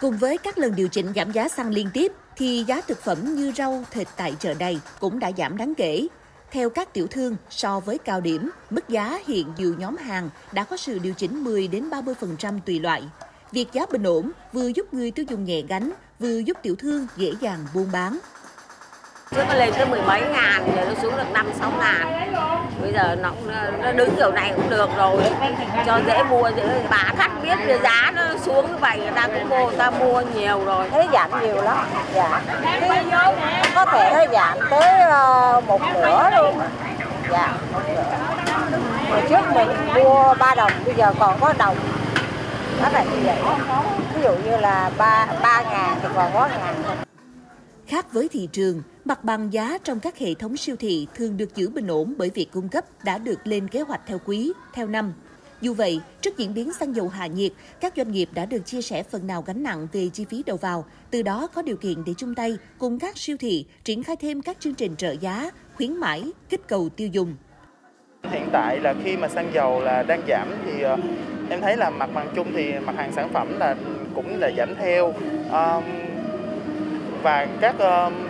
Cùng với các lần điều chỉnh giảm giá xăng liên tiếp, thì giá thực phẩm như rau, thịt tại chợ này cũng đã giảm đáng kể. Theo các tiểu thương, so với cao điểm, mức giá hiện nhiều nhóm hàng đã có sự điều chỉnh 10-30% tùy loại. Việc giá bình ổn vừa giúp người tiêu dùng nhẹ gánh, vừa giúp tiểu thương dễ dàng buôn bán. Trước nó lên tới 10 mấy ngàn, giờ nó xuống được 5-6 ngàn. Bây giờ nó đứng kiểu này cũng được rồi, cho dễ mua, dễ bà khách biết là giá nó xuống như vậy người ta cũng mua, người ta mua nhiều rồi. Thấy giảm nhiều lắm, dạ. Có thể nó giảm tới 1/2 luôn, dạ. Hồi trước mình mua 3 đồng, bây giờ còn có đồng. Nó là như vậy. Ví dụ như là 3 ngàn thì còn có ngàn. Khác với thị trường, mặt bằng giá trong các hệ thống siêu thị thường được giữ bình ổn bởi việc cung cấp đã được lên kế hoạch theo quý, theo năm. Dù vậy, trước diễn biến xăng dầu hạ nhiệt, các doanh nghiệp đã được chia sẻ phần nào gánh nặng về chi phí đầu vào, từ đó có điều kiện để chung tay cùng các siêu thị triển khai thêm các chương trình trợ giá, khuyến mãi, kích cầu tiêu dùng. Hiện tại là khi mà xăng dầu là đang giảm thì em thấy là mặt bằng chung thì mặt hàng sản phẩm là cũng là giảm theo. Và các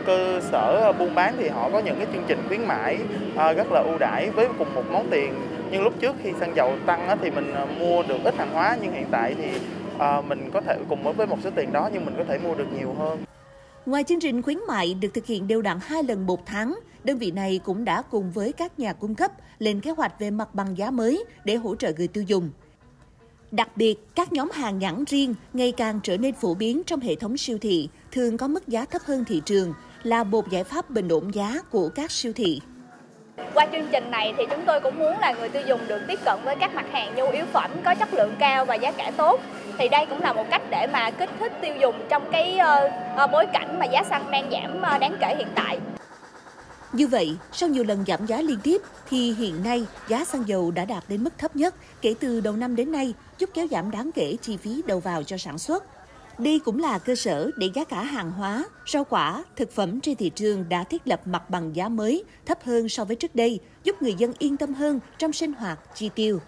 cơ sở buôn bán thì họ có những cái chương trình khuyến mãi rất là ưu đãi với cùng một món tiền. Nhưng lúc trước khi xăng dầu tăng thì mình mua được ít hàng hóa, nhưng hiện tại thì mình có thể cùng với một số tiền đó nhưng mình có thể mua được nhiều hơn. Ngoài chương trình khuyến mại được thực hiện đều đặn 2 lần 1 tháng, đơn vị này cũng đã cùng với các nhà cung cấp lên kế hoạch về mặt bằng giá mới để hỗ trợ người tiêu dùng. Đặc biệt, các nhóm hàng nhãn riêng ngày càng trở nên phổ biến trong hệ thống siêu thị, thường có mức giá thấp hơn thị trường, là một giải pháp bình ổn giá của các siêu thị. Qua chương trình này thì chúng tôi cũng muốn là người tiêu dùng được tiếp cận với các mặt hàng nhu yếu phẩm có chất lượng cao và giá cả tốt. Thì đây cũng là một cách để mà kích thích tiêu dùng trong cái bối cảnh mà giá xăng đang giảm đáng kể hiện tại. Như vậy, sau nhiều lần giảm giá liên tiếp thì hiện nay giá xăng dầu đã đạt đến mức thấp nhất kể từ đầu năm đến nay, giúp kéo giảm đáng kể chi phí đầu vào cho sản xuất. Đây cũng là cơ sở để giá cả hàng hóa, rau quả, thực phẩm trên thị trường đã thiết lập mặt bằng giá mới thấp hơn so với trước đây, giúp người dân yên tâm hơn trong sinh hoạt chi tiêu.